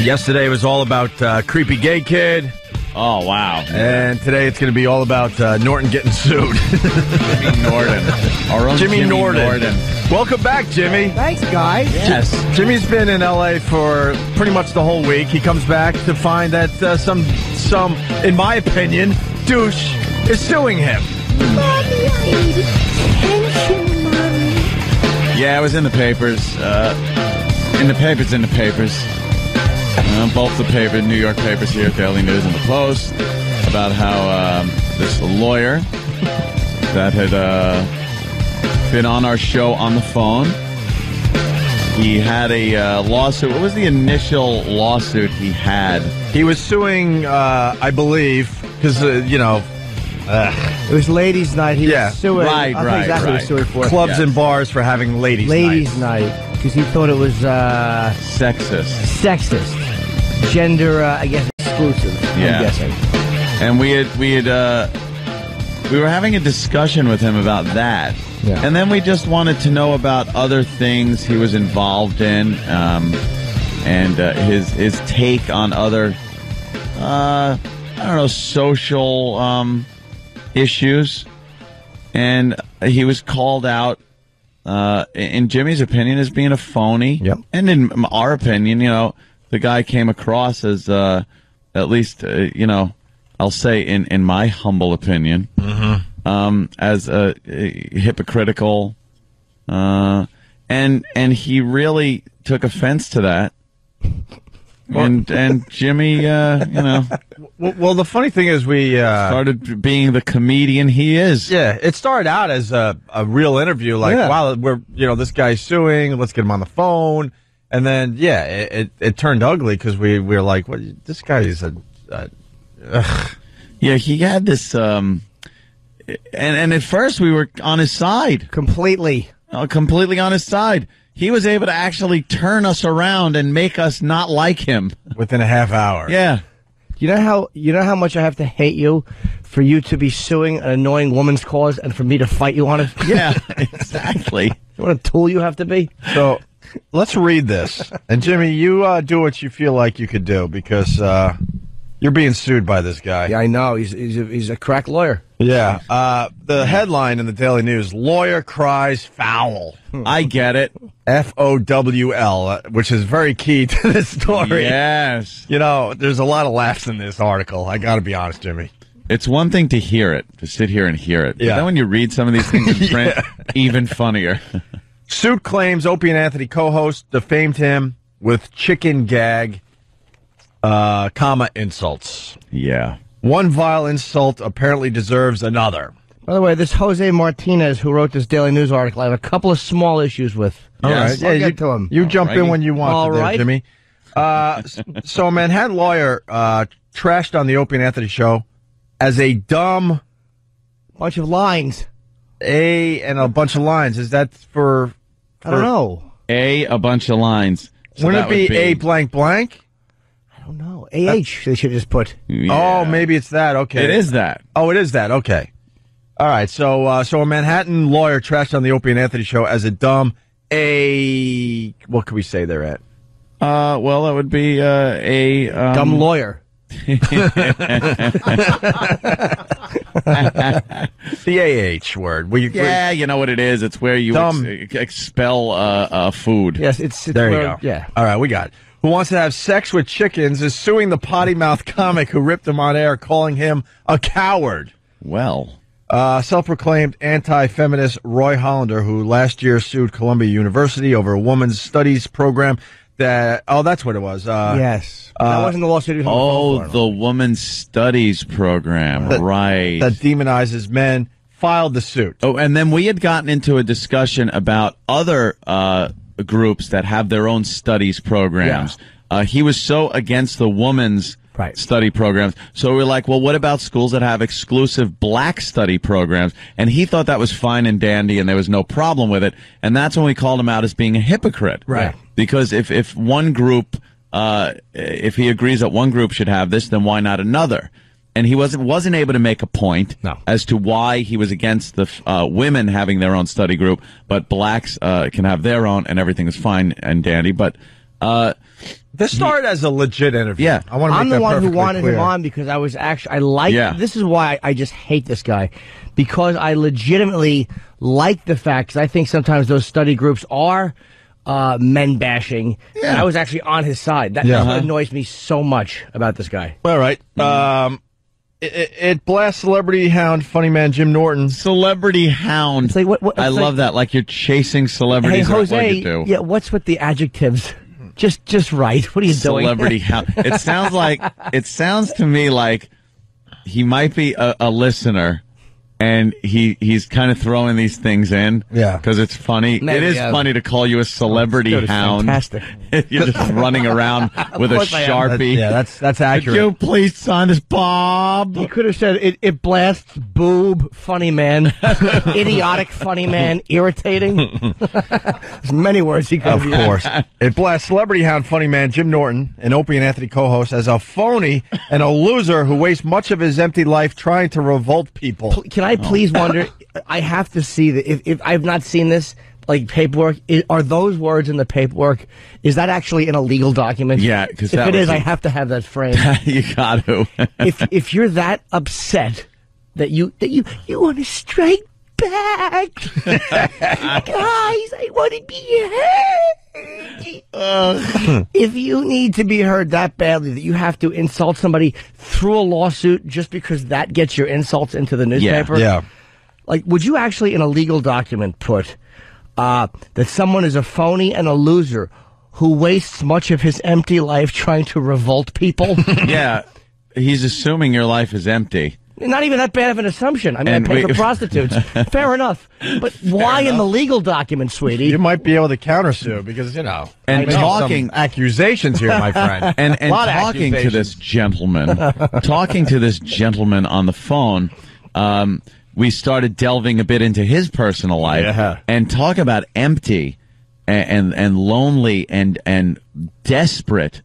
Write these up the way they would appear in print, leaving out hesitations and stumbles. Yesterday was all about creepy gay kid. Oh, wow. And today it's going to be all about Norton getting sued. Jimmy Norton. Our own Jimmy Norton. Welcome back, Jimmy. Thanks, guys. Yes. Jimmy's been in L.A. for pretty much the whole week. He comes back to find that some, in my opinion, douche is suing him. Mommy, I need attention, Mommy. Yeah, it was in the papers. Both the paper, New York papers here at Daily News and the Post, about how this lawyer that had been on our show on the phone, he had a lawsuit. What was the initial lawsuit he had? He was suing, I believe, because, you know... it was ladies' night. He was suing. Right. Clubs and bars for having ladies' night. Because he thought it was... Sexist. Gender, I guess, exclusive. Yeah. I'm guessing. And we were having a discussion with him about that. Yeah. And then we just wanted to know about other things he was involved in, and his take on other, I don't know, social issues. And he was called out, in Jimmy's opinion, as being a phony. Yep. And in our opinion, you know, the guy came across as, at least, you know, I'll say in my humble opinion, as a hypocritical. And he really took offense to that. And Jimmy, you know. Well, the funny thing is we... started being the comedian he is. Yeah, it started out as a real interview. Like, wow, you know, this guy's suing. Let's get him on the phone. And then, yeah, it turned ugly because we were like, "What? This guy is a." Yeah, he had this, and at first we were on his side completely on his side. He was able to actually turn us around and make us not like him within a half hour. Yeah, you know how much I have to hate you for you to be suing an annoying woman's cause and for me to fight you on it. Yeah, exactly. What a tool you have to be. So. Let's read this. And, Jimmy, you do what you feel like you could do because you're being sued by this guy. Yeah, I know. He's a crack lawyer. Yeah. The headline in the Daily News, Lawyer Cries Foul. I get it. F-O-W-L, which is very key to this story. Yes. You know, there's a lot of laughs in this article. I got to be honest, Jimmy. It's one thing to hear it, to sit here and hear it. Yeah. But then when you read some of these things in print, even funnier. Suit claims Opie and Anthony co-host defamed him with chicken gag, comma, insults. Yeah. One vile insult apparently deserves another. By the way, this Jose Martinez who wrote this Daily News article, I have a couple of small issues with. All right. Yeah, I'll get to him. You jump in when you want there, Jimmy. So a Manhattan lawyer trashed on the Opie and Anthony show as a dumb... bunch of lines. A and a bunch of lines. Is that for... I don't know. A bunch of lines. So wouldn't it be A blank blank? I don't know. AH they should just put. Yeah. Oh, maybe it's that. Okay. It is that. Oh, it is that. Okay. All right. So so a Manhattan lawyer trashed on the Opie and Anthony show as a dumb A... What could we say they're at? Well, that would be a... dumb lawyer. The AH word. Yeah, you know what it is. It's where you expel food. Yes, it's there you go. Yeah. All right, we got it. Who wants to have sex with chickens is suing the potty mouth comic who ripped him on air, calling him a coward. Well. Self-proclaimed anti-feminist Roy Hollander, who last year sued Columbia University over a women's studies program. That's what it was. Yes. That wasn't the lawsuit. The Women's Studies Program. Right. That demonizes men. Filed the suit. Oh, and then we had gotten into a discussion about other groups that have their own studies programs. Yeah. He was so against the women's study programs. So we were like, well, what about schools that have exclusive black study programs? And he thought that was fine and dandy and there was no problem with it. And that's when we called him out as being a hypocrite. Right. Because if one group, if he agrees that one group should have this, then why not another? And he wasn't able to make a point as to why he was against the women having their own study group, but blacks can have their own, and everything is fine and dandy. But This started as a legit interview. Yeah, I want to make that perfectly clear. I'm the one who wanted him on because I was actually This is why I just hate this guy, because I legitimately like the fact, because I think sometimes those study groups are men bashing. Yeah. And I was actually on his side. That annoys me so much about this guy. All right. It blasts celebrity hound, funny man Jim Norton. Celebrity hound. It's like, I love that. Like you're chasing celebrities. Hey, Jose, like you do. Yeah, what's with the adjectives? Just right. What are you doing? Celebrity hound. It sounds like, it sounds to me like he might be a listener, and he's kind of throwing these things in. Yeah, because it's funny. Maybe, it is funny to call you a celebrity hound. Fantastic. You're just running around with a Sharpie. That's accurate. Could you please sign this, Bob? He could have said it blasts boob, funny man, idiotic funny man, irritating. There's many words he could have used. Of course. It blasts celebrity hound, funny man Jim Norton, an Opie and Anthony co-host, as a phony and a loser who wastes much of his empty life trying to revolt people. Can I please wonder, I have to see that if I've not seen this, like, paperwork, are those words in the paperwork? Is that actually in a legal document? Yeah, because if it is, I have to have that framed. You got to. If you're that upset that you want to strike back, guys, I want to be heard. If you need to be heard that badly that you have to insult somebody through a lawsuit just because that gets your insults into the newspaper, like, would you actually in a legal document put that someone is a phony and a loser who wastes much of his empty life trying to revolt people? Yeah, he's assuming your life is empty. Not even that bad of an assumption. I mean, I pay for prostitutes. Fair enough. But why in the legal document, sweetie? You might be able to countersue because, you know. And talking accusations here, my friend. And talking to this gentleman, on the phone, we started delving a bit into his personal life and talk about empty and lonely and desperate.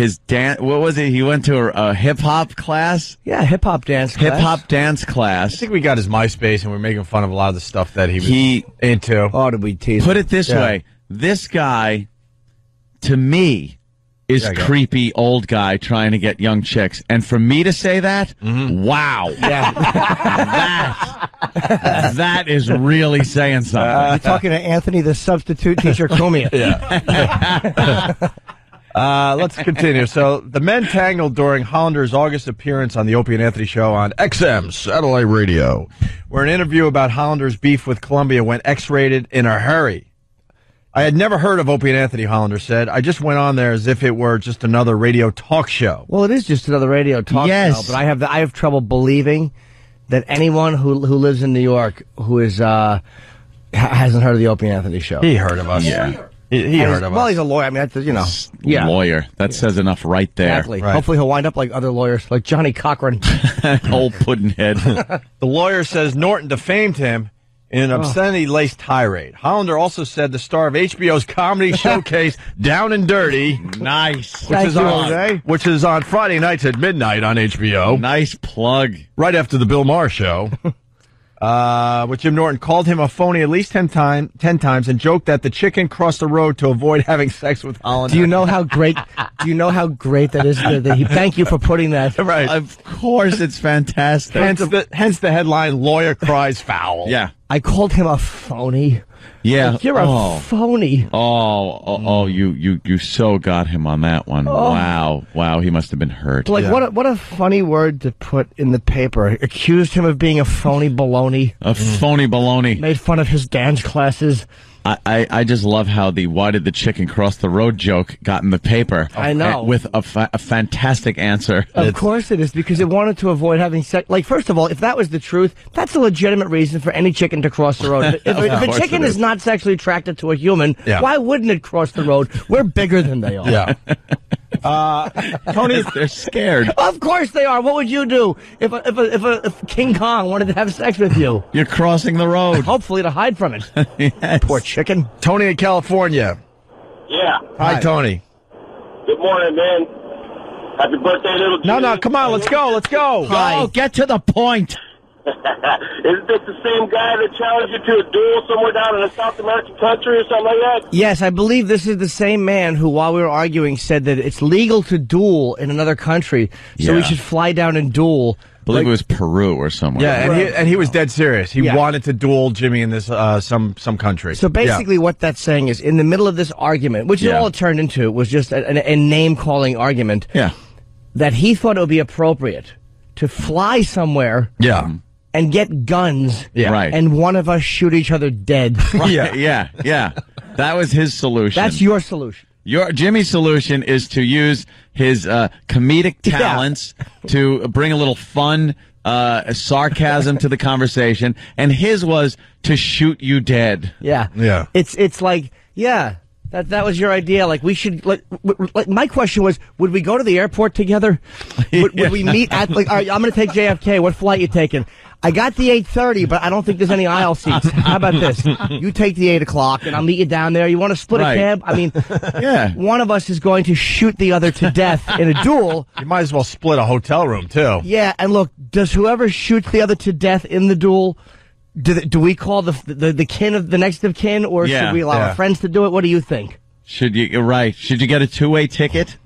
His dance, what was it? He went to a hip-hop class? Yeah, hip-hop dance class. I think we got his MySpace, and we're making fun of a lot of the stuff that he was into. Oh, did we tease him? Put it this way. This guy, to me, is creepy old guy trying to get young chicks. And for me to say that, wow. Yeah. That is really saying something. You're talking to Anthony, the substitute teacher, Cumia. Yeah. Let's continue. So, the men tangled during Hollander's August appearance on the Opie and Anthony show on XM Satellite Radio, where an interview about Hollander's beef with Columbia went X-rated in a hurry. I had never heard of Opie and Anthony, Hollander said. I just went on there as if it were just another radio talk show. Well, it is just another radio talk show, but I have trouble believing that anyone who lives in New York who is hasn't heard of the Opie and Anthony show. He heard of us. Yeah. He heard of us. Well, he's a lawyer. I mean, that's, you know. Lawyer. That says enough right there. Exactly. Right. Hopefully he'll wind up like other lawyers, like Johnny Cochran. Old Puddinhead. The lawyer says Norton defamed him in an obscenity-laced tirade. Hollander also said the star of HBO's comedy showcase, Down and Dirty. Nice. Which is on Friday nights at midnight on HBO. Nice plug. Right after the Bill Maher show. With Jim Norton, called him a phony at least 10 times and joked that the chicken crossed the road to avoid having sex with Hollander. Do you know how great? Do you know how great that is? Thank you for putting that. Right, of course, it's fantastic. Hence the headline: Lawyer cries foul. Yeah, I called him a phony. Yeah, like, you're a phony. You so got him on that one. Oh. Wow, he must have been hurt. Like, what a funny word to put in the paper. Accused him of being a phony baloney. A phony baloney. Made fun of his dance classes. I just love how the "Why did the chicken cross the road?" joke got in the paper. I know, with a fantastic answer. Of course it is, because it wanted to avoid having sex. Like, first of all, if that was the truth, that's a legitimate reason for any chicken to cross the road. If a chicken is not sexually attracted to a human, why wouldn't it cross the road? We're bigger than they are. Yeah. Tony, they're scared. Of course they are. What would you do if King Kong wanted to have sex with you? You're crossing the road. Hopefully to hide from it. Yes. Poor chicken. Tony in California. Yeah. Hi, Tony. Good morning, man. Happy birthday, little Jimmy. No, come on. Let's go. Let's go. Hi. Get to the point. Isn't this the same guy that challenged you to a duel somewhere down in a South American country or something like that? Yes, I believe this is the same man who, while we were arguing, said that it's legal to duel in another country, so we should fly down and duel. I believe it was Peru or somewhere. Yeah, and he was dead serious. He wanted to duel Jimmy in this some country. So basically what that's saying is, in the middle of this argument, which all it turned into was just a name-calling argument, that he thought it would be appropriate to fly somewhere and get guns and one of us shoot each other dead. That was his solution. That's your solution. Jimmy's solution is to use his comedic talents to bring a little fun, sarcasm to the conversation, and his was to shoot you dead. Yeah, yeah. It's like that was your idea. Like we should my question was, would we go to the airport together? Would we meet at all right, I'm going to take JFK. What flight you taking? I got the 8:30, but I don't think there's any aisle seats. How about this? You take the 8 o'clock, and I'll meet you down there. You want to split a cab? I mean, one of us is going to shoot the other to death in a duel. You might as well split a hotel room, too. Yeah, and look, does whoever shoots the other to death in the duel, do we call the kin of the next of kin, or should we allow our friends to do it? What do you think? Should you? You're right. Should you get a two-way ticket?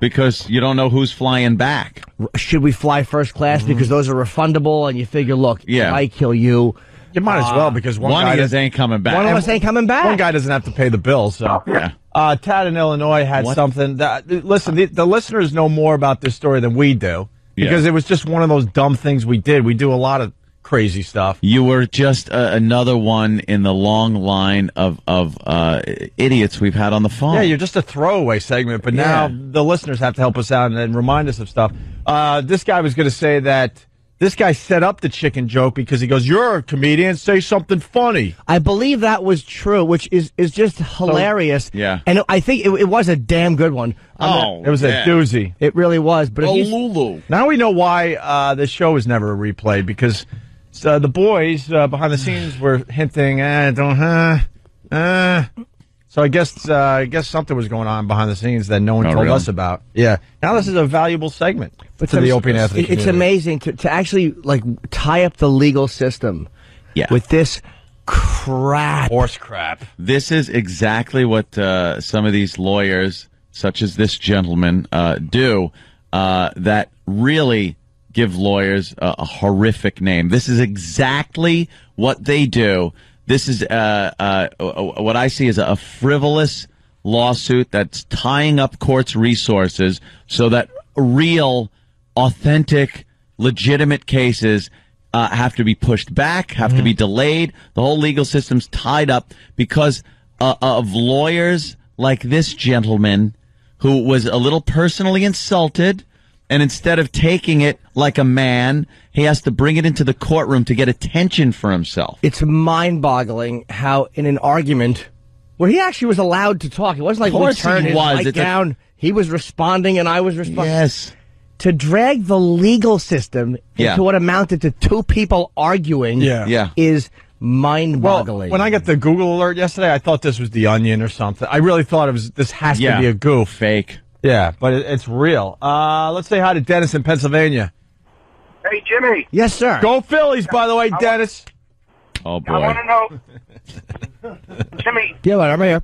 Because you don't know who's flying back. Should we fly first class? Because those are refundable, and you figure, look, if I kill you... You might as well, because one guy of us ain't coming back. One of us ain't coming back. One guy doesn't have to pay the bill, so... Yeah. Tad in Illinois had something... Listen, the listeners know more about this story than we do, because it was just one of those dumb things we did. We do a lot of crazy stuff. You were just another one in the long line of idiots we've had on the phone. Yeah, you're just a throwaway segment, but now the listeners have to help us out and remind us of stuff. This guy was going to say that this guy set up the chicken joke because he goes, "You're a comedian, say something funny." I believe that was true, which is just hilarious. So, and I think it was a damn good one. It was a doozy. It really was. But now we know why this show is never replayed, because... So the boys behind the scenes were hinting, So I guess something was going on behind the scenes that no one told us about. Yeah. Now this is a valuable segment to the Opie and Anthony community. It's amazing to actually like tie up the legal system with this crap. Horse crap. This is exactly what some of these lawyers, such as this gentleman, do that really... give lawyers a horrific name. This is exactly what they do. This is what I see as a frivolous lawsuit that's tying up courts' resources so that real, authentic, legitimate cases have to be pushed back, have to be delayed. The whole legal system's tied up because of lawyers like this gentleman who was a little personally insulted. And instead of taking it like a man, he has to bring it into the courtroom to get attention for himself. It's mind-boggling how in an argument where he actually was allowed to talk. It wasn't like we turned his mic down. He was responding and I was responding. Yes. To drag the legal system into what amounted to two people arguing is... mind-boggling. Well, when I got the Google alert yesterday, I thought this was The Onion or something. I really thought this has to be a goof. Fake. Yeah, but it's real. Let's say hi to Dennis in Pennsylvania. Hey, Jimmy. Yes, sir. Go Phillies, by the way, Dennis. Oh, boy. I want to know, Jimmy. Yeah, I'm here.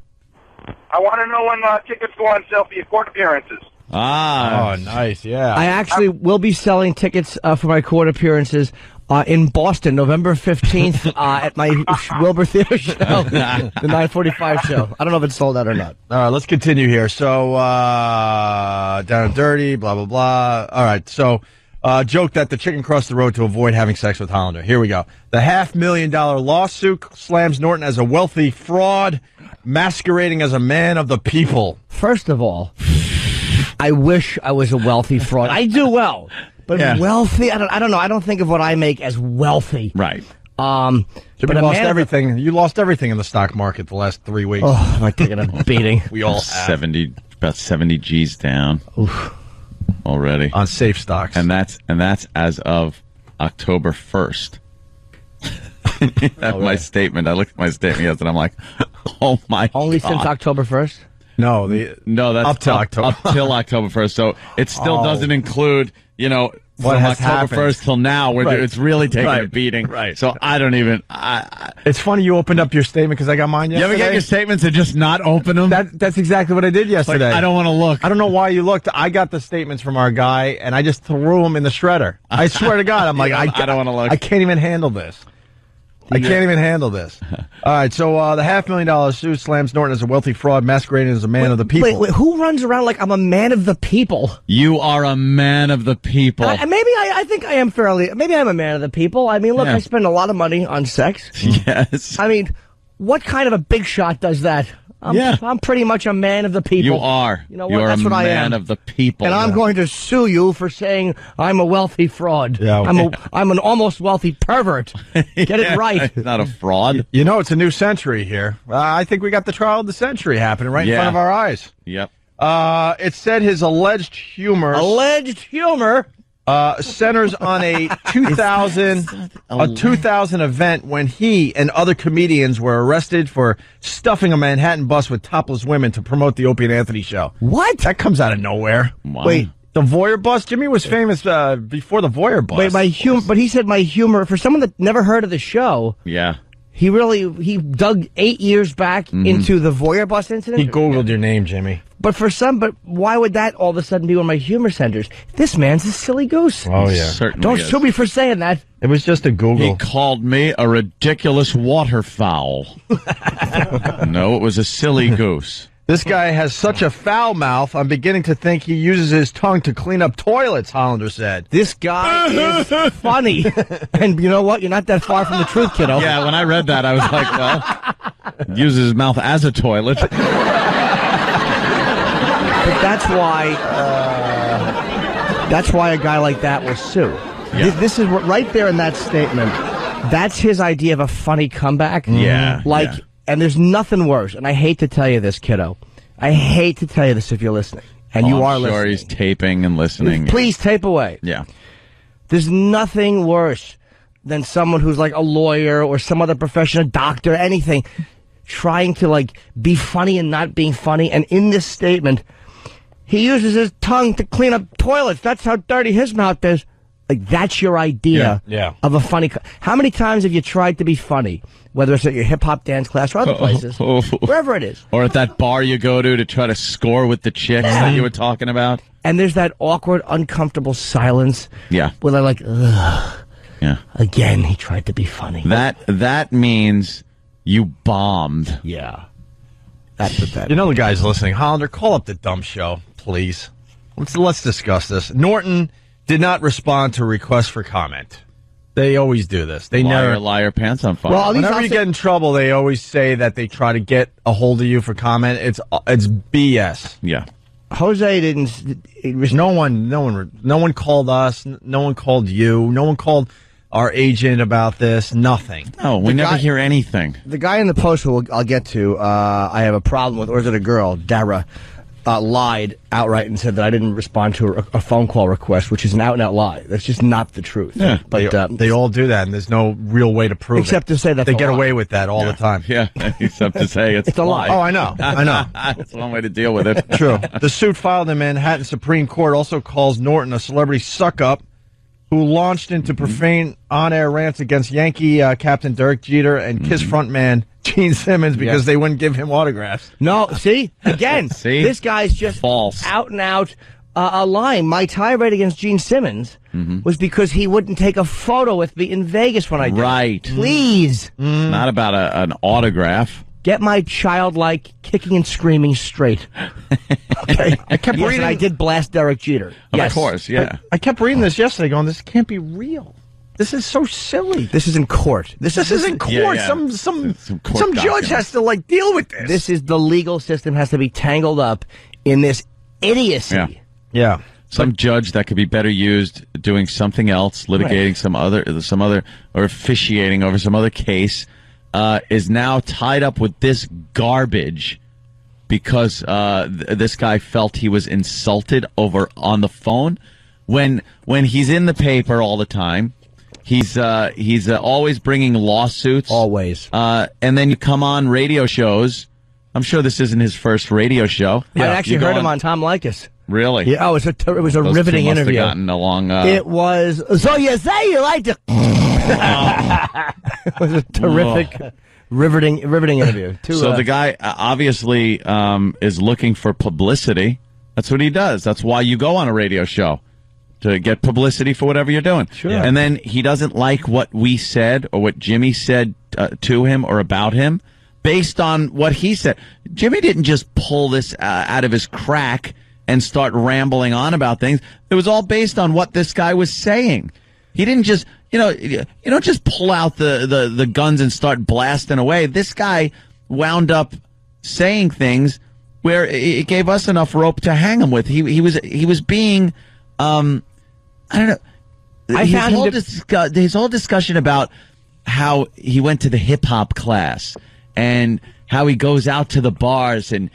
I want to know when tickets go on sale for your court appearances. Ah. Oh, nice, yeah. I actually will be selling tickets for my court appearances in Boston, November 15th, at my Wilbur Theater show, the 9:45 show. I don't know if it's sold out or not. All right, let's continue here. So, Down and Dirty, blah, blah, blah. All right, so, joke that the chicken crossed the road to avoid having sex with Hollander. Here we go. The $500,000 lawsuit slams Norton as a wealthy fraud masquerading as a man of the people. First of all, I wish I was a wealthy fraud. I do well. But wealthy, I don't know. I don't think of what I make as wealthy. Right. So but you lost everything. You lost everything in the stock market the last 3 weeks. Oh, am I taking a beating? We all have. About 70 G's down already on safe stocks, and that's as of October 1st. My statement. I looked at my statement yesterday, and I'm like, oh my. Only God. Since October 1st. No, that's up till October 1st. So it still doesn't include, what has happened from October 1st till now, where it's really taking a beating. Right. So I don't even. It's funny you opened up your statement because I got mine yesterday. You ever get your statements and just not open them? That's exactly what I did yesterday. Like, I don't want to look. I don't know why you looked. I got the statements from our guy and I just threw them in the shredder. I swear to God, I'm like, I don't want to look. I can't even handle this. I can't even handle this. All right, so the $500,000 suit slams Norton as a wealthy fraud masquerading as a man of the people. Wait, who runs around like I'm a man of the people? You are a man of the people. Maybe I think I am fairly. Maybe I'm a man of the people. I mean, look, I spend a lot of money on sex. Yes. I mean, what kind of a big shot does that? I'm pretty much a man of the people. You are. You know what? That's what I am. You're a man of the people. And I'm going to sue you for saying I'm a wealthy fraud. Yeah, I'm an almost wealthy pervert. Get it right. It's not a fraud. You know, it's a new century here. I think we got the trial of the century happening right in front of our eyes. Yep. It said his alleged humor. Alleged humor. Centers on a 2000 event when he and other comedians were arrested for stuffing a Manhattan bus with topless women to promote the Opie and Anthony show. What? That comes out of nowhere. Wow. Wait, the voyeur bus? Jimmy was famous before the voyeur bus. Wait, but he said my humor, for someone that never heard of the show. Yeah. He dug 8 years back into the voyeur bus incident. He Googled your name, Jimmy. But why would that all of a sudden be one of my humor centers? This man's a silly goose. Oh, yeah. Certainly don't sue me for saying that. It was just a Google. He called me a ridiculous waterfowl. No, it was a silly goose. This guy has such a foul mouth, I'm beginning to think he uses his tongue to clean up toilets, Hollander said. This guy is funny. And you know what? You're not that far from the truth, kiddo. Yeah, when I read that, I was like, well, uses his mouth as a toilet. But that's why a guy like that will sue. Yeah. This is right there in that statement. That's his idea of a funny comeback. Yeah. Like... Yeah. And there's nothing worse, and I hate to tell you this, kiddo. I hate to tell you this if you're listening. And you are listening. I'm sure he's taping and listening. Please tape away. Yeah. There's nothing worse than someone who's like a lawyer or some other profession, a doctor, anything, trying to like be funny and not being funny. And in this statement, he uses his tongue to clean up toilets. That's how dirty his mouth is. Like, that's your idea of a funny... How many times have you tried to be funny, whether it's at your hip-hop dance class or other places, wherever it is? Or at that bar you go to try to score with the chicks that you were talking about? And there's that awkward, uncomfortable silence where they're like, ugh, again, he tried to be funny. That means you bombed. Yeah. That's pathetic. You know the guys listening. Hollander, call up the dumb show, please. Let's discuss this. Norton... did not respond to requests for comment. They always do this. They never liar pants on fire. Well, whenever you get in trouble, they always say that they try to get a hold of you for comment. It's BS. Yeah. Jose didn't. It was no one called us. No one called you. No one called our agent about this. Nothing. No, we never hear anything. The guy in the Post who I'll get to. I have a problem with, or is it a girl, Dara? Lied outright and said that I didn't respond to a phone call request, which is an out-and-out lie. That's just not the truth. Yeah, but they all do that, and there's no real way to prove it. Except to say that they get away with that all the time. Yeah, except to say it's a lie. Oh, I know. I know. That's one way to deal with it. True. The suit filed in Manhattan Supreme Court also calls Norton a celebrity suck-up who launched into profane on-air rants against Yankee captain Derek Jeter and Kiss frontman Gene Simmons because they wouldn't give him autographs. No, see? Again, this guy's just false, out and out lying. My tirade against Gene Simmons was because he wouldn't take a photo with me in Vegas when I did. Right. Please. It's not about an autograph. Get my childlike kicking and screaming straight. Okay. I kept reading. I did blast Derek Jeter. Of course, yeah. I kept reading this yesterday going, this can't be real. This is so silly. This is in court. This is in court. Yeah, yeah. Some judge has to, like, deal with this. This is the legal system has to be tangled up in this idiocy. Yeah. Some judge that could be better used doing something else, litigating some other, or officiating over some other case. Is now tied up with this garbage because this guy felt he was insulted over on the phone. When he's in the paper all the time, he's always bringing lawsuits. Always. And then you come on radio shows I'm sure this isn't his first radio show. Yeah. I actually heard him on Tom Likas. Really? Yeah. Oh, it was a riveting interview. Those two must have gotten along. It was. So you say you like to. It was a terrific, riveting interview. So the guy obviously is looking for publicity. That's what he does. That's why you go on a radio show, to get publicity for whatever you're doing. Sure. Yeah. And then he doesn't like what we said or what Jimmy said to him or about him, based on what he said. Jimmy didn't just pull this out of his crack and start rambling on about things. It was all based on what this guy was saying. He didn't just, you don't just pull out the guns and start blasting away. This guy wound up saying things where it gave us enough rope to hang him with. He was being, I don't know. His whole discussion about how he went to the hip hop class and how he goes out to the bars and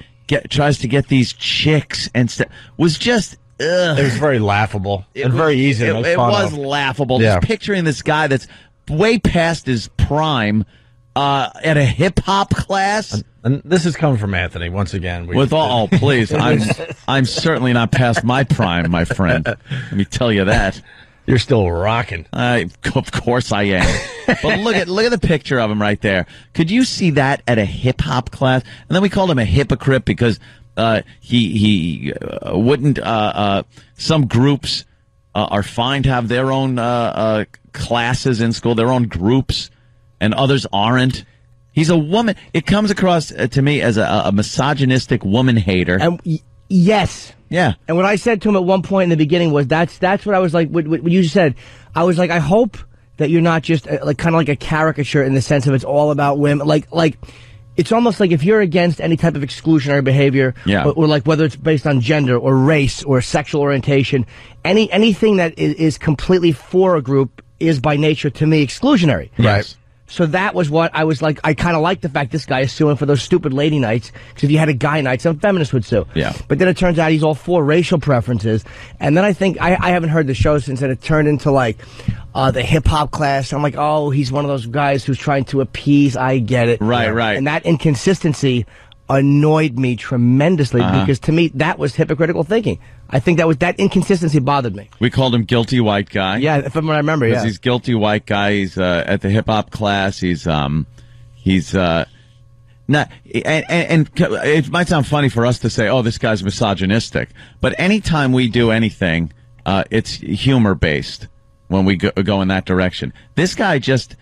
tries to get these chicks and stuff was just. Ugh. It was very laughable and very easy. It was laughable. Yeah. Just picturing this guy that's way past his prime at a hip hop class. And this is coming from Anthony once again. Oh, please, I'm certainly not past my prime, my friend. Let me tell you that. You're still rocking. Of course I am. But look at the picture of him right there. Could you see that at a hip hop class? And then we called him a hypocrite because. He wouldn't. Some groups are fine to have their own classes in school, their own groups, and others aren't. He's a woman. It comes across to me as a misogynistic woman hater. Yes. Yeah. And what I said to him at one point in the beginning was that's what I was like. What you said, I was like, I hope that you're not just like kind of like a caricature in the sense of it's all about women, like. It's almost like if you're against any type of exclusionary behavior, yeah. or like whether it's based on gender or race or sexual orientation, anything that is completely for a group is by nature to me exclusionary. Yes. Right. So that was what I was like. I kind of like the fact this guy is suing for those stupid lady nights, because if you had a guy night, some feminists would sue. Yeah. But then it turns out he's all for racial preferences. And then I think, I haven't heard the show since, and it turned into like the hip-hop class. I'm like, oh, he's one of those guys who's trying to appease. I get it. Right, you know? Right. And that inconsistency annoyed me tremendously, because to me, that was hypocritical thinking. I think that inconsistency bothered me. We called him guilty white guy. Yeah, from what I remember, yeah. Because he's guilty white guy. He's at the hip hop class. He's not. And it might sound funny for us to say, "Oh, this guy's misogynistic," but anytime we do anything, it's humor based when we go in that direction. This guy just,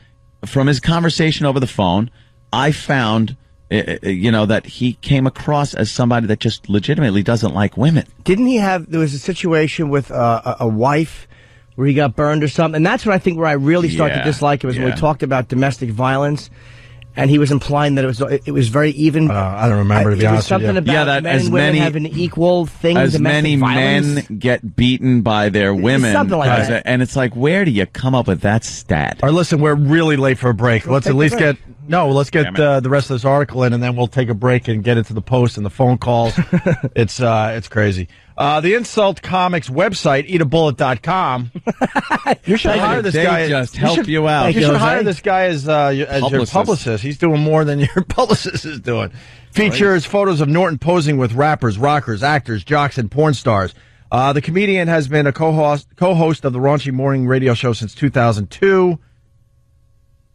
from his conversation over the phone, I found. That he came across as somebody that just legitimately doesn't like women. Didn't he have, there was a situation with a wife where he got burned or something? And that's what I think where I really started to dislike him, was when we talked about domestic violence. And he was implying that it was very even. I don't remember, to be honest. It was something about that men and women have an equal thing. As many men get beaten by their women. Something like that. And it's like, where do you come up with that stat? All right, listen, we're really late for a break. Let's at least get... No, let's get the rest of this article in, and then we'll take a break and get into the Post and the phone calls. It's crazy. The Insult Comics website, eatabullet.com. You should hire this guy. You should hire this guy as your publicist. He's doing more than your publicist is doing. Features photos of Norton posing with rappers, rockers, actors, jocks, and porn stars. The comedian has been a co-host of the Raunchy Morning Radio Show since 2002.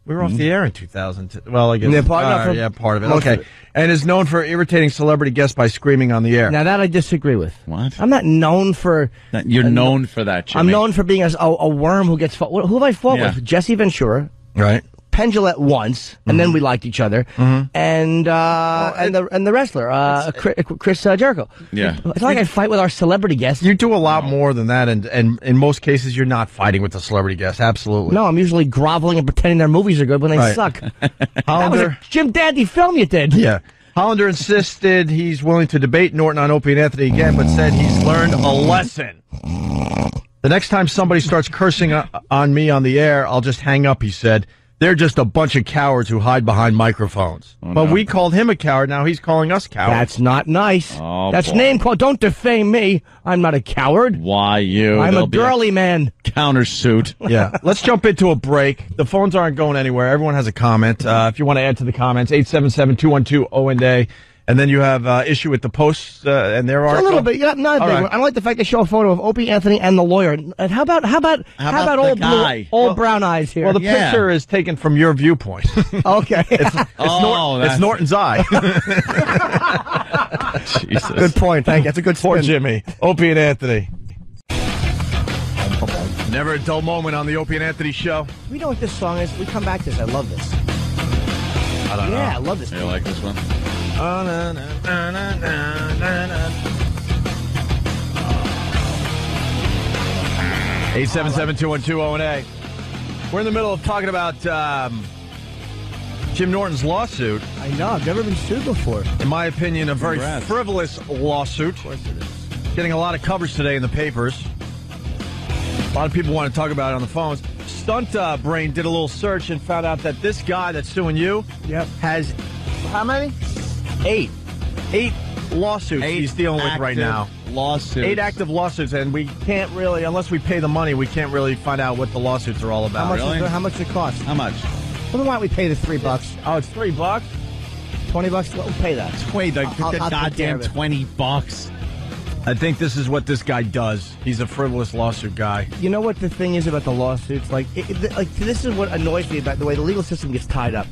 We were off the air in 2000. Well, I guess. Yeah, part of it. Okay. And is known for irritating celebrity guests by screaming on the air. Now, that I disagree with. What? I'm not known for... You're known for that, Jimmy. I'm known for being a worm who gets... Who have I fought with? Jesse Ventura. Right. Pendulette once, and then we liked each other. And the wrestler, Chris Jericho. Yeah. It's like I fight with our celebrity guests. You do a lot more than that, and in most cases you're not fighting with the celebrity guests. Absolutely. No, I'm usually groveling and pretending their movies are good when they suck. Hollander, that was a Jim Dandy film you did. Yeah. Hollander insisted he's willing to debate Norton on Opie and Anthony again, but said he's learned a lesson. The next time somebody starts cursing on me on the air, I'll just hang up, he said. They're just a bunch of cowards who hide behind microphones. Oh, but we called him a coward. Now he's calling us cowards. That's not nice. Oh, that's name call. Don't defame me. I'm not a coward. Why you? I'm a girly man. Countersuit. Yeah. Let's jump into a break. The phones aren't going anywhere. Everyone has a comment. If you want to add to the comments, 877-212-ONA. And then you have issue with the Post and their article. A little bit, not a big one. I don't like the fact they show a photo of Opie, Anthony, and the lawyer. And how about old guy? Blue, old brown eyes here? Well, the picture is taken from your viewpoint. Okay, it's Norton's eye. Jesus. Good point. Thank you. That's a good point, Jimmy. Opie and Anthony. Never a dull moment on the Opie and Anthony show. We know what this song is. We come back to this. I love this. I don't know. Yeah, I love this. You like this one? Oh, na, na, na, na, na, na. 877-212-0NA. We're in the middle of talking about Jim Norton's lawsuit. I know. I've never been sued before. In my opinion, a very frivolous lawsuit. Of course it is. Getting a lot of coverage today in the papers. A lot of people want to talk about it on the phones. Stunt Brain did a little search and found out that this guy that's suing you has... How many? Eight lawsuits he's dealing with right now. Lawsuits. 8 active lawsuits, and we can't really, unless we pay the money, we can't really find out what the lawsuits are all about. How much does it cost? How much? Well, then why don't we pay the $3? Oh, it's $3? $20? We'll pay that. I'll goddamn $20. I think this is what this guy does. He's a frivolous lawsuit guy. You know what the thing is about the lawsuits? This is what annoys me about the way the legal system gets tied up.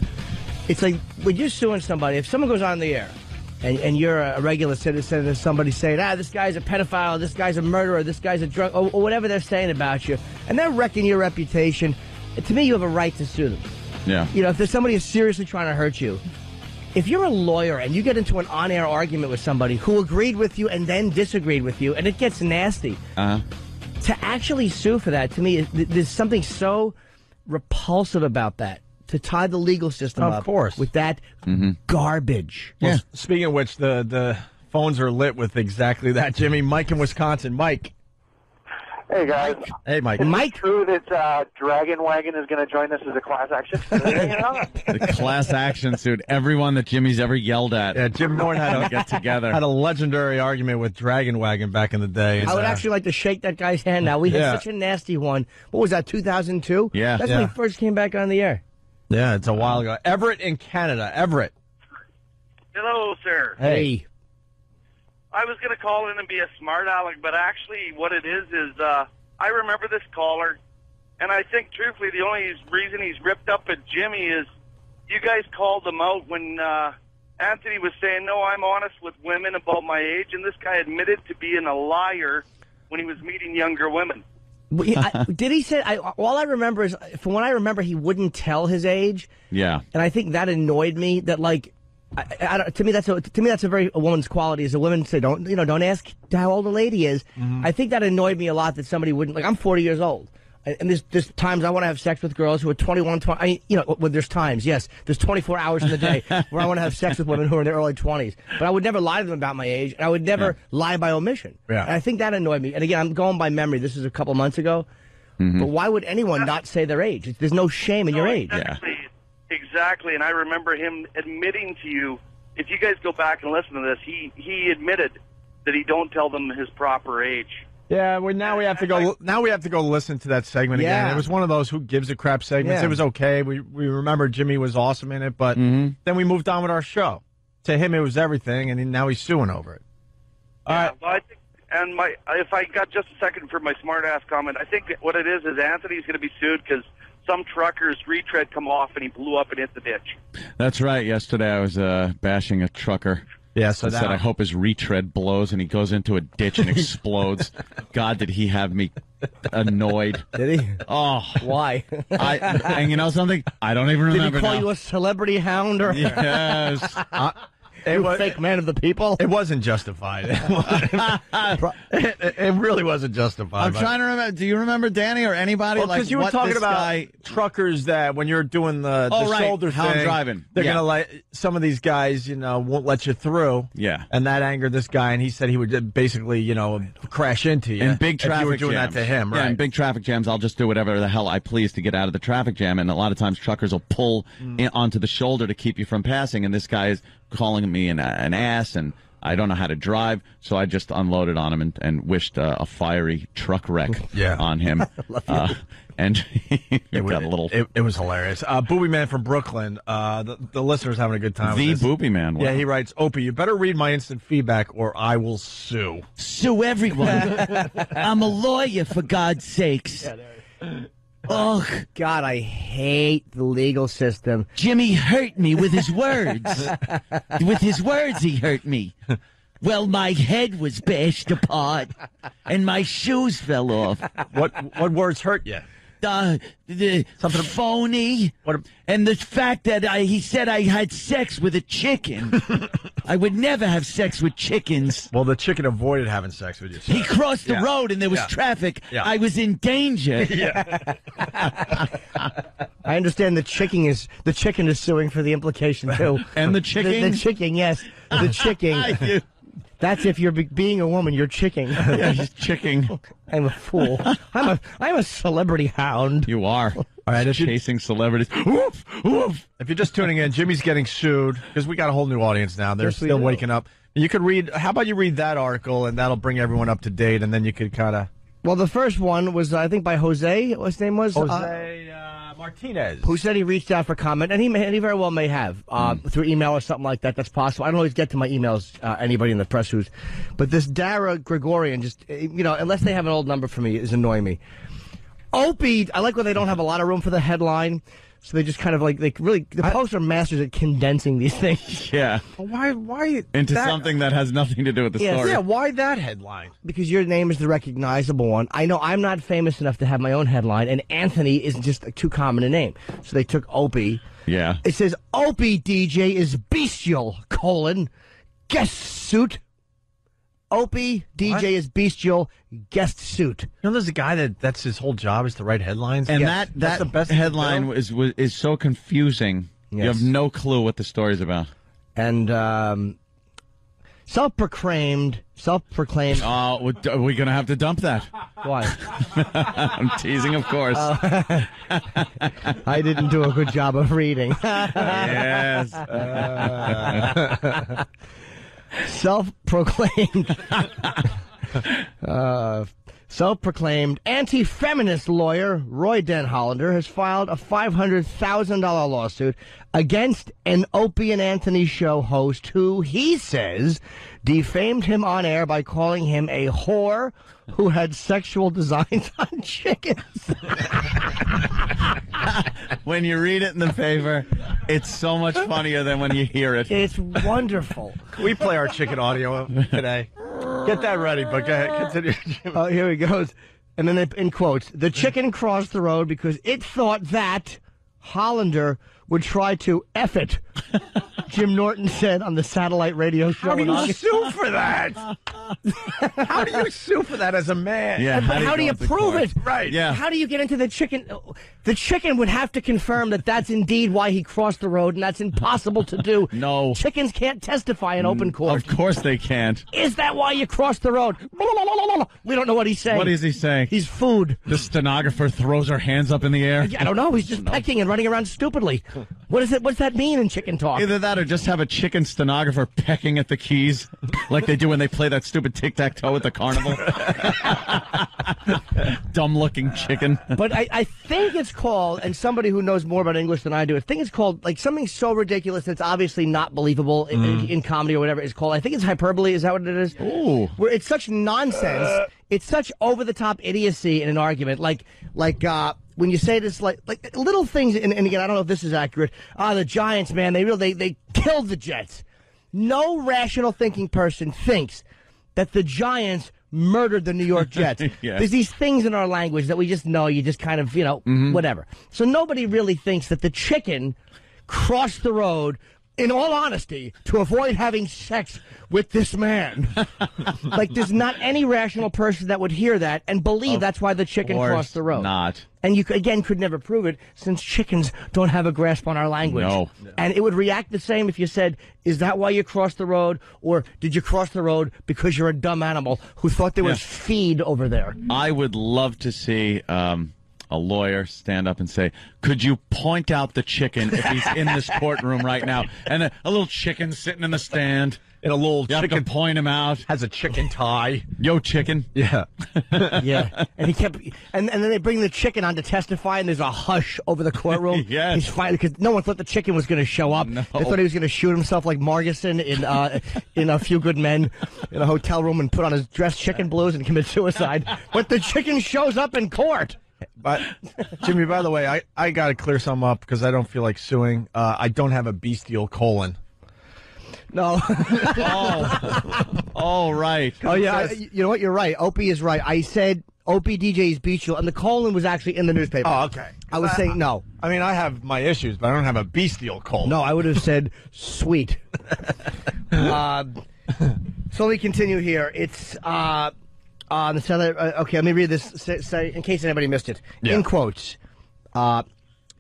It's like when you're suing somebody, if someone goes on the air and you're a regular citizen and somebody's saying, this guy's a pedophile, this guy's a murderer, this guy's a drunk, or whatever they're saying about you, and they're wrecking your reputation, to me you have a right to sue them. Yeah. You know, if there's somebody who's seriously trying to hurt you, if you're a lawyer and you get into an on-air argument with somebody who agreed with you and then disagreed with you, and it gets nasty, to actually sue for that, to me, there's something so repulsive about that. To tie the legal system up, of course, with that garbage. Well, speaking of which, the phones are lit with exactly that, Jimmy. Mike in Wisconsin. Mike. Hey, guys. Hey, Mike. Is it true that Dragon Wagon is going to join us as a class action? The class action suit. Everyone that Jimmy's ever yelled at. Yeah, Jim Norton had had a legendary argument with Dragon Wagon back in the day. I would actually like to shake that guy's hand now. We had such a nasty one. What was that, 2002? Yeah. That's when he first came back on the air. Yeah, it's a while ago. Everett in Canada. Everett. Hello, sir. Hey. I was going to call in and be a smart aleck, but actually what it is I remember this caller, and I think truthfully the only reason he's ripped up at Jimmy is you guys called him out when Anthony was saying, no, I'm honest with women about my age, and this guy admitted to being a liar when he was meeting younger women. Did he say? All I remember is, from what I remember, he wouldn't tell his age. Yeah, and I think that annoyed me. That to me, that's a very woman's quality. Is a woman say don't ask how old a lady is. I think that annoyed me a lot that somebody wouldn't. Like, I'm 40 years old, and there's times I want to have sex with girls who are 21. There's times, yes, there's 24 hours in the day where I want to have sex with women who are in their early 20s. But I would never lie to them about my age, and I would never lie by omission. Yeah. And I think that annoyed me. And again, I'm going by memory. This is a couple months ago. But why would anyone not say their age? There's no shame in your age. Exactly. Yeah. Exactly. And I remember him admitting to you, if you guys go back and listen to this, he admitted that he don't tell them his proper age. Yeah, now we have to go listen to that segment again. It was one of those who gives a crap segments. Yeah. It was okay. We remember Jimmy was awesome in it, but then we moved on with our show. To him, it was everything, and now he's suing over it. All right. Well, I think, if I got just a second for my smart-ass comment, I think what it is Anthony's going to be sued because some trucker's retread come off, and he blew up and hit the ditch. That's right. Yesterday, I was bashing a trucker. Yeah, so that I hope his retread blows and he goes into a ditch and explodes. God, did he have me annoyed? Did he? Oh, why? And you know something? I don't even remember. Did he call you a celebrity hound or? Yes. It was fake man of the people. It wasn't justified. It really wasn't justified. I'm trying to remember. Do you remember Danny or anybody? Well, because you were talking about truckers that when you're doing the shoulder thing, how I'm driving, they're gonna some of these guys, won't let you through. Yeah, and that angered this guy, and he said he would basically, crash into you in big traffic. If you were doing that to him, right? Yeah, in big traffic jams, I'll just do whatever the hell I please to get out of the traffic jam, and a lot of times truckers will pull onto the shoulder to keep you from passing, and this guy is calling me an ass, and I don't know how to drive, so I just unloaded on him and wished a fiery truck wreck on him. And it got a little. It was hilarious. Booby Man from Brooklyn. The listener's having a good time with this. The Booby Man. Wow. Yeah, he writes, Opie, you better read my instant feedback or I will sue. Sue everyone. I'm a lawyer, for God's sakes. Yeah, there. Oh, God, I hate the legal system. Jimmy hurt me with his words. With his words, he hurt me. Well, my head was bashed apart and my shoes fell off. What words hurt you? Something phony, and the fact that he said I had sex with a chicken. I would never have sex with chickens. Well, the chicken avoided having sex with you. Sir. He crossed the road and there was traffic. Yeah. I was in danger. Yeah. I understand the chicken is suing for the implication too. And the chicken, the chicken, yes, the chicken. That's if you're being a woman, you're chicking. Yeah, he's chicking. I'm a fool. I'm a celebrity hound. You are. All right, chasing celebrities. Oof, oof. If you're just tuning in, Jimmy's getting sued because we got a whole new audience now. They're still waking up. You could read. How about you read that article, and that'll bring everyone up to date, and then you could kind of. Well, the first one was, I think, by Jose. What his name was? Jose Martinez. Who said he reached out for comment, and he very well may have, through email or something like that. That's possible. I don't always get to my emails, anybody in the press who's... But this Dara Gregorian, just, you know, unless they have an old number for me, is annoying me. Opie, I like when they don't have a lot of room for the headline, so they just kind of like, they really, the Post are masters at condensing these things. Yeah. Why into that, something that has nothing to do with the story. Yeah, why that headline? Because your name is the recognizable one. I know I'm not famous enough to have my own headline, and Anthony is just too common a name. So they took Opie. Yeah. It says, Opie DJ is bestial, guest suit. Opie DJ is bestial, guest suit. You know, there's a guy that's his whole job is to write headlines, and that's the best headline is so confusing. Yes. You have no clue what the story's about. And self-proclaimed. Oh, are we gonna have to dump that? Why? I'm teasing, of course. I didn't do a good job of reading. Yes. Self-proclaimed self-proclaimed anti-feminist lawyer Roy Den Hollander has filed a $500,000 lawsuit against an Opie and Anthony show host who he says defamed him on air by calling him a whore who had sexual designs on chickens. When you read it in the paper, it's so much funnier than when you hear it. It's wonderful. Can we play our chicken audio today? Get that ready, but go ahead, continue. Oh, here he goes. And then in quotes, the chicken crossed the road because it thought that Hollander would try to F it, Jim Norton said on the satellite radio show. How do you sue for that? How do you sue for that as a man? Yeah, but how do you prove it? Right. Yeah. How do you get into the chicken? The chicken would have to confirm that that's indeed why he crossed the road, and that's impossible to do. No. Chickens can't testify in open court. Of course they can't. Is that why you crossed the road? We don't know what he's saying. What is he saying? He's food. The stenographer throws her hands up in the air. I don't know. He's just pecking and running around stupidly. What's that mean in chicken talk? Either that or just have a chicken stenographer pecking at the keys like they do when they play that stupid tic-tac-toe at the carnival. Dumb-looking chicken. But I think it's called, and somebody who knows more about English than I do, I think it's called, like, something so ridiculous that's obviously not believable in comedy or whatever it's called. I think it's hyperbole. Is that what it is? Ooh. Where it's such nonsense. It's such over-the-top idiocy in an argument. Like when you say this, like little things, and again, I don't know if this is accurate. The Giants, man, they killed the Jets. No rational thinking person thinks that the Giants murdered the New York Jets. Yeah. There's these things in our language that we just know, you just kind of, you know, whatever. So nobody really thinks that the chicken crossed the road, in all honesty, to avoid having sex with this man. Like, there's not any rational person that would hear that and believe that's why the chicken crossed the road. Not. And you, again, could never prove it, since chickens don't have a grasp on our language. No. And it would react the same if you said, is that why you crossed the road? Or did you cross the road because you're a dumb animal who thought there was feed over there? I would love to see... a lawyer stand up and say, could you point out the chicken if he's in this courtroom right now? And a little chicken sitting in the stand. in a little you chicken. Have to point him out. Has a chicken tie. Yo, chicken. Yeah. Yeah. And he kept, and then they bring the chicken on to testify, and there's a hush over the courtroom. Yes. He's finally, because no one thought the chicken was going to show up. No. They thought he was going to shoot himself like Margeson in A Few Good Men in a hotel room and put on his dress chicken blues and commit suicide. But the chicken shows up in court. But, Jimmy, by the way, I got to clear something up because I don't feel like suing. I don't have a bestial colon. No. Oh, right. Oh, yeah. You know what? You're right. Opie is right. I said Opie DJ's bestial, and the colon was actually in the newspaper. Oh, okay. I was saying no. I mean, I have my issues, but I don't have a bestial colon. No, I would have said sweet. So let me continue here. It's... the seller, okay, let me read this in case anybody missed it. Yeah. In quotes,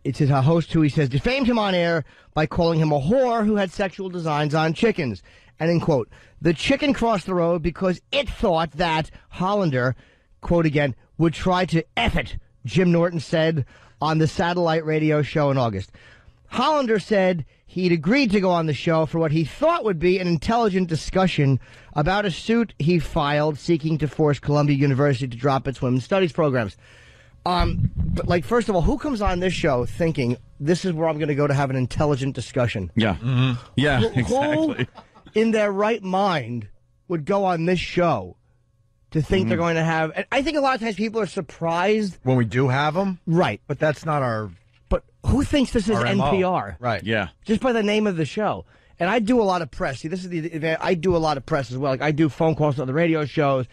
it says, our host who he says defamed him on air by calling him a whore who had sexual designs on chickens. And in quote, the chicken crossed the road because it thought that Hollander, quote again, would try to F it, Jim Norton said on the satellite radio show in August. Hollander said he'd agreed to go on the show for what he thought would be an intelligent discussion about a suit he filed seeking to force Columbia University to drop its women's studies programs. But, like, first of all, who comes on this show thinking, this is where I'm going to go to have an intelligent discussion? Yeah. Mm-hmm. Yeah, exactly. Who in their right mind would go on this show to think they're going to have... And I think a lot of times people are surprised... When we do have them? Right. But that's not our... But who thinks this is NPR? Right. Yeah. Just by the name of the show. And I do a lot of press. See, this is the event. I do a lot of press as well. Like, I do phone calls on the radio shows.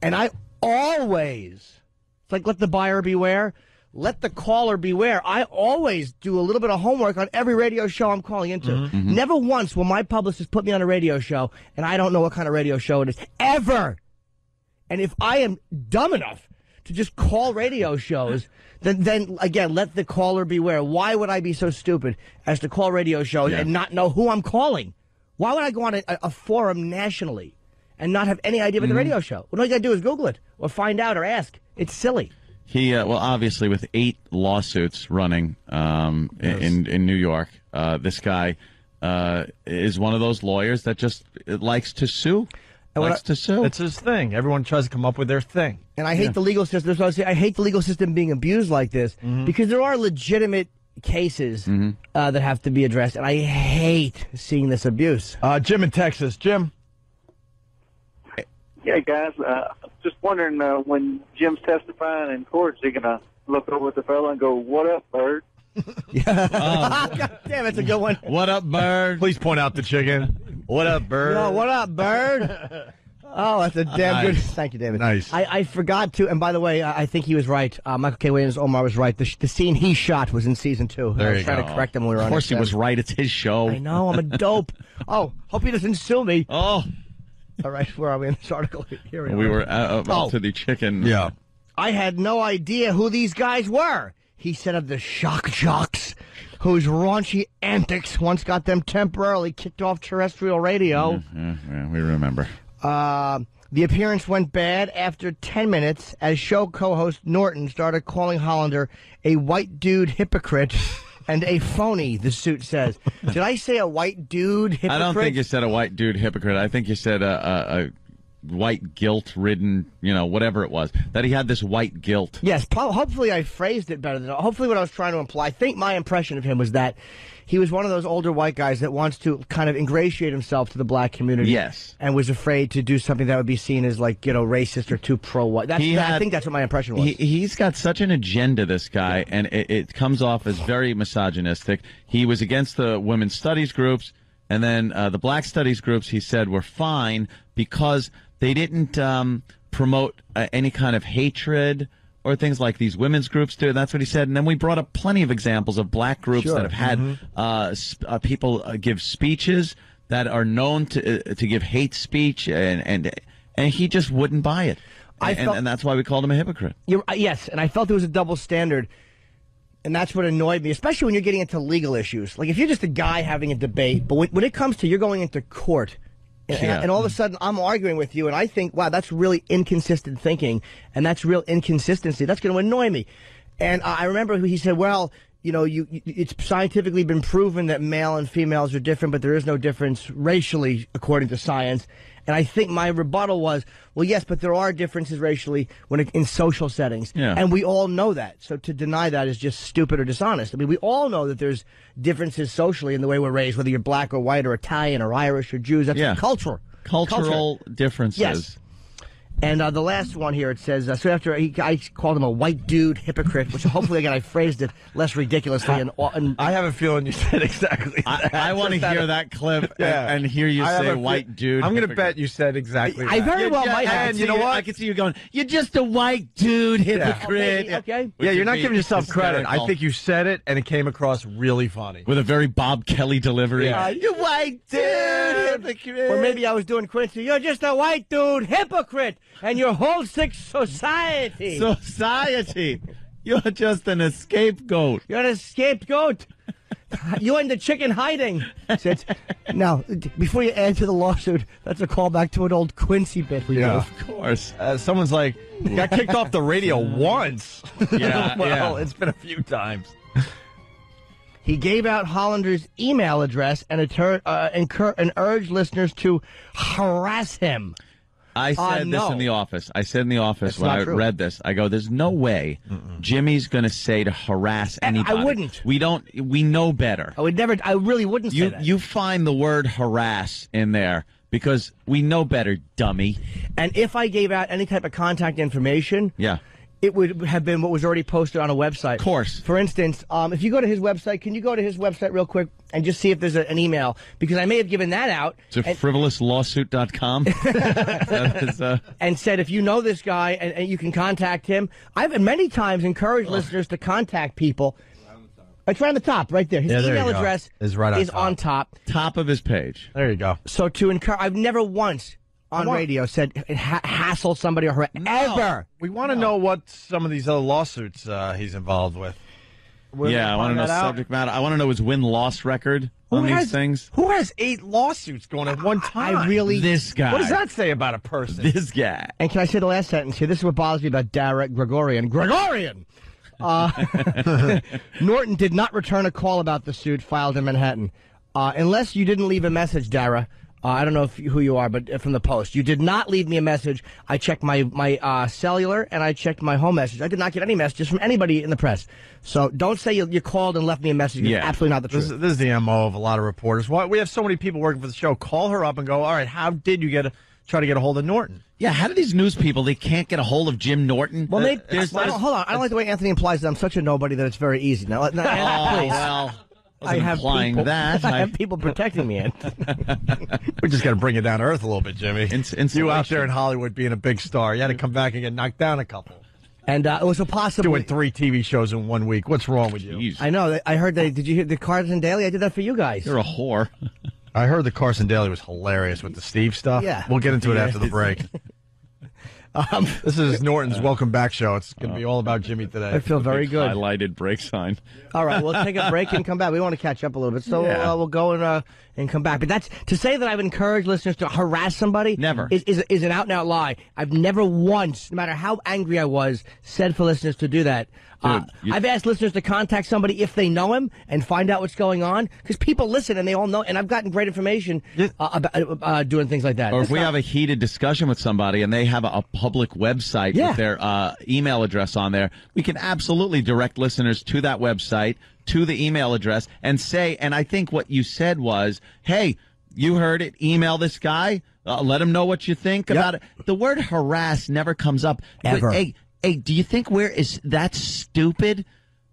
And I always, it's like, let the buyer beware. Let the caller beware. I always do a little bit of homework on every radio show I'm calling into. Mm-hmm. Never once will my publicist put me on a radio show, and I don't know what kind of radio show it is. Ever. And if I am dumb enough to just call radio shows, then again, let the caller beware. Why would I be so stupid as to call radio shows and not know who I'm calling? Why would I go on a forum nationally and not have any idea about the radio show? What I got to do is Google it or find out or ask. It's silly. He well, obviously, with 8 lawsuits running in New York, this guy is one of those lawyers that just likes to sue. It's his thing. Everyone tries to come up with their thing. And I hate the legal system. So I hate the legal system being abused like this because there are legitimate cases that have to be addressed. And I hate seeing this abuse. Jim in Texas. Jim. Yeah, guys. Just wondering when Jim's testifying in court, is he going to look over at the fella and go, what up, bird? Yeah. God damn, that's a good one. What up, bird? Please point out the chicken. What up, bird? No, what up, bird? Oh, that's a damn good. Thank you, David. Nice. I forgot to, and by the way, I think he was right. Michael K. Williams, Omar was right. The scene he shot was in season 2. There I was you trying go. To correct him when we were on. Of course, he was right. It's his show. I know. I'm a dope. Oh, hope he doesn't sue me. Oh. All right, where are we in this article? Here we were up to the chicken. Yeah. I had no idea who these guys were. He said of the shock jocks whose raunchy antics once got them temporarily kicked off terrestrial radio. Yeah, we remember. The appearance went bad after 10 minutes as show co-host Norton started calling Hollander a white dude hypocrite and a phony, the suit says. Did I say a white dude hypocrite? I don't think you said a white dude hypocrite. I think you said a white guilt-ridden, you know, whatever it was, that he had this white guilt. Yes, hopefully I phrased it better than that. Hopefully what I was trying to imply, I think my impression of him was that he was one of those older white guys that wants to kind of ingratiate himself to the black community. Yes. And was afraid to do something that would be seen as, like, you know, racist or too pro-white. I think that's what my impression was. He's got such an agenda, this guy, and it comes off as very misogynistic. He was against the women's studies groups, and then the black studies groups, he said, were fine because... they didn't promote any kind of hatred or things like these women's groups do. That's what he said. And then we brought up plenty of examples of black groups that have had people give speeches that are known to give hate speech, and he just wouldn't buy it. And that's why we called him a hypocrite. Yes, and I felt it was a double standard. And that's what annoyed me, especially when you're getting into legal issues. Like if you're just a guy having a debate, but when it comes to you're going into court, and all of a sudden, I'm arguing with you, and I think, wow, that's really inconsistent thinking, and that's real inconsistency. That's going to annoy me. And I remember he said, well, you know, it's scientifically been proven that male and females are different, but there is no difference racially according to science. And I think my rebuttal was, well, yes, but there are differences racially when it, in social settings. Yeah. And we all know that. So to deny that is just stupid or dishonest. I mean, we all know that there's differences socially in the way we're raised, whether you're black or white or Italian or Irish or Jews. That's cultural differences. Yes. And the last one here, it says, so after I called him a white dude hypocrite, which hopefully, again, I phrased it less ridiculously. And I have a feeling you said exactly that. I want to hear that clip and hear you say white dude. I'm going to bet you said exactly that. I very well might have. And you know what? I can see you going, you're just a white dude hypocrite. Yeah, okay. Yeah, you're not giving yourself credit. I think you said it, and it came across really funny. With a very Bob Kelly delivery. Yeah. You white dude hypocrite. Or maybe I was doing Quincy, you're just a white dude hypocrite. And your whole sick society. You're just an scapegoat. You're a scapegoat. You and the chicken hiding. Now, before you answer the lawsuit, that's a callback to an old Quincy bit we did. Of course. Someone's like, got kicked off the radio once. Yeah, well, it's been a few times. He gave out Hollander's email address and urged listeners to harass him. I said this in the office. I said in the office when I read this, I go, there's no way Jimmy's going to say to harass anybody. I wouldn't. We know better. I would never. I really wouldn't say that. You find the word harass in there because we know better, dummy. And if I gave out any type of contact information, it would have been what was already posted on a website. Of course. For instance, if you go to his website, can you go to his website real quick and just see if there's an email? Because I may have given that out. It's a frivolousLawsuit.com. And said, if you know this guy and you can contact him. I've many times encouraged listeners to contact people. It's right on the top, right there. His email address is on top. Top of his page. There you go. So to encourage, I've never once on radio said hassle somebody or harass. Ever. We want to know what some of these other lawsuits he's involved with. I want to know subject matter. I want to know his win-loss record on these things. Who has 8 lawsuits going at one time? I really... This guy. What does that say about a person? This guy. And can I say the last sentence here? This is what bothers me about Dara Gregorian. Gregorian! Norton did not return a call about the suit filed in Manhattan. Unless you didn't leave a message, Dara. I don't know who you are, but from the Post. You did not leave me a message. I checked my cellular, and I checked my home message. I did not get any messages from anybody in the press. So don't say you called and left me a message. Yeah. It's absolutely not the truth. This is the MO of a lot of reporters. We have so many people working for the show. Call her up and go, all right, how did you try to get a hold of Norton? Yeah, how do these news people, they can't get a hold of Jim Norton? Well, hold on. I don't like the way Anthony implies that I'm such a nobody that it's very easy. Now, please. Well. I have people protecting me. We just got to bring it down to earth a little bit, Jimmy. You out there in Hollywood being a big star, you had to come back and get knocked down a couple. And it was possible doing 3 TV shows in 1 week. What's wrong with you? Jeez. I know. I heard that. Did you hear the Carson Daly? I did that for you guys. You're a whore. I heard the Carson Daly was hilarious with the Steve stuff. Yeah, we'll get into it after the break. This is Norton's Welcome Back show. It's going to be all about Jimmy today. I feel very good. Highlighted break sign. All right, we'll take a break and come back. We want to catch up a little bit, so we'll go and come back. But that's to say that I've encouraged listeners to harass somebody. Never is an out and out lie. I've never once, no matter how angry I was, said for listeners to do that. Dude, I've asked listeners to contact somebody if they know him and find out what's going on, because people listen and they all know. And I've gotten great information about doing things like that. Or if we have a heated discussion with somebody and they have a public website with their email address on there, we can absolutely direct listeners to that website, to the email address, and say, and I think what you said was, hey, you heard it, email this guy, let him know what you think about it. The word harass never comes up. Ever. But, hey, do you think is that stupid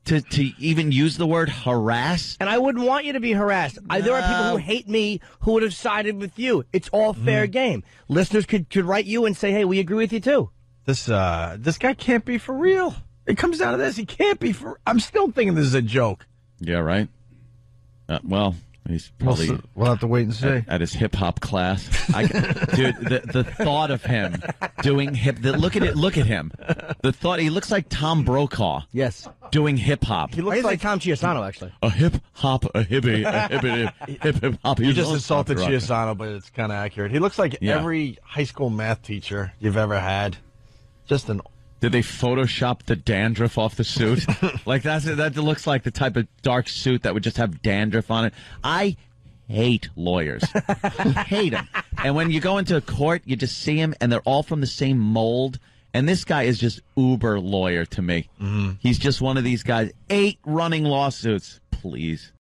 to even use the word harass? And I wouldn't want you to be harassed. There are people who hate me who would have sided with you. It's all fair game. Listeners could write you and say, hey, we agree with you too. This guy can't be for real. It comes down to this. He can't be for... I'm still thinking this is a joke. Yeah, right? Well, he's probably... We'll have to wait and see. At his hip-hop class. Dude, the thought of him doing look at him. The thought... He looks like Tom Brokaw. Yes. Doing hip-hop. He looks like Tom Chiasano, actually. A hip-hop, a hippie, hip-hop. You just insulted Chiasano, but it's kind of accurate. He looks like every high school math teacher you've ever had. Just an Did they Photoshop the dandruff off the suit? Like, that looks like the type of dark suit that would just have dandruff on it. I hate lawyers. I hate them. And when you go into a court, you just see them, and they're all from the same mold. And this guy is just uber lawyer to me. Mm. He's just one of these guys. 8 running lawsuits. Please.